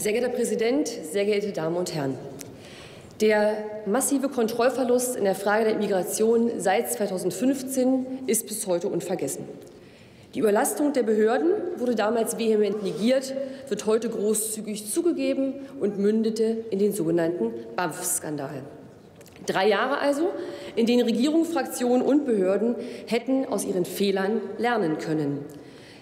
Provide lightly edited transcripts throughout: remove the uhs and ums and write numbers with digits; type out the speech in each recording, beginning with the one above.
Sehr geehrter Herr Präsident, sehr geehrte Damen und Herren! Der massive Kontrollverlust in der Frage der Immigration seit 2015 ist bis heute unvergessen. Die Überlastung der Behörden wurde damals vehement negiert, wird heute großzügig zugegeben und mündete in den sogenannten BAMF-Skandal. 3 Jahre also, in denen Regierung, Fraktionen und Behörden hätten aus ihren Fehlern lernen können.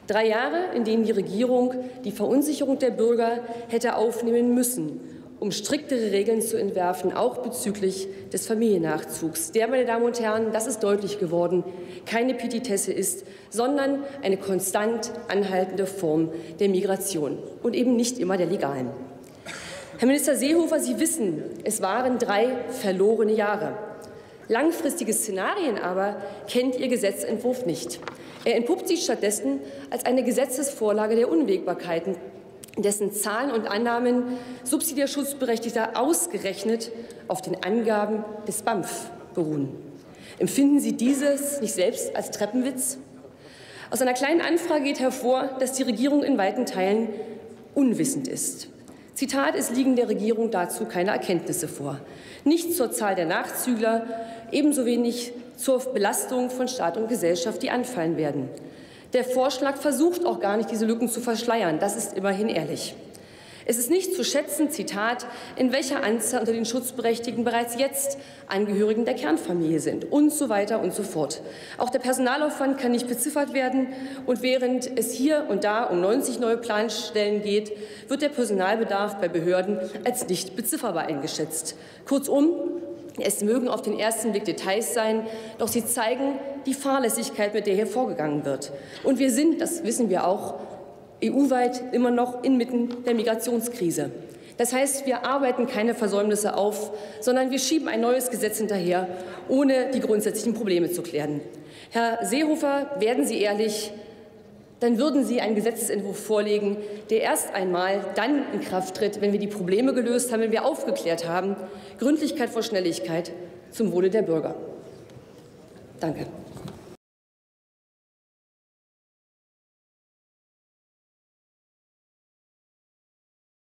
3 Jahre, in denen die Regierung die Verunsicherung der Bürger hätte aufnehmen müssen, um striktere Regeln zu entwerfen, auch bezüglich des Familiennachzugs, der, meine Damen und Herren, das ist deutlich geworden, keine Petitesse ist, sondern eine konstant anhaltende Form der Migration und eben nicht immer der legalen. Herr Minister Seehofer, Sie wissen, es waren 3 verlorene Jahre. Langfristige Szenarien aber kennt Ihr Gesetzentwurf nicht. Er entpuppt sich stattdessen als eine Gesetzesvorlage der Unwägbarkeiten, dessen Zahlen und Annahmen Subsidiarschutzberechtigter ausgerechnet auf den Angaben des BAMF beruhen. Empfinden Sie dieses nicht selbst als Treppenwitz? Aus einer kleinen Anfrage geht hervor, dass die Regierung in weiten Teilen unwissend ist. Zitat, es liegen der Regierung dazu keine Erkenntnisse vor. Nicht zur Zahl der Nachzügler, ebenso wenig zur Belastung von Staat und Gesellschaft, die anfallen werden. Der Vorschlag versucht auch gar nicht, diese Lücken zu verschleiern. Das ist immerhin ehrlich. Es ist nicht zu schätzen, Zitat, in welcher Anzahl unter den Schutzberechtigten bereits jetzt Angehörigen der Kernfamilie sind und so weiter und so fort. Auch der Personalaufwand kann nicht beziffert werden. Und während es hier und da um 90 neue Planstellen geht, wird der Personalbedarf bei Behörden als nicht bezifferbar eingeschätzt. Kurzum, es mögen auf den ersten Blick Details sein, doch sie zeigen die Fahrlässigkeit, mit der hier vorgegangen wird. Und wir sind, das wissen wir auch, EU-weit immer noch inmitten der Migrationskrise. Das heißt, wir arbeiten keine Versäumnisse auf, sondern wir schieben ein neues Gesetz hinterher, ohne die grundsätzlichen Probleme zu klären. Herr Seehofer, werden Sie ehrlich, dann würden Sie einen Gesetzentwurf vorlegen, der erst einmal dann in Kraft tritt, wenn wir die Probleme gelöst haben, wenn wir aufgeklärt haben. Gründlichkeit vor Schnelligkeit zum Wohle der Bürger. Danke.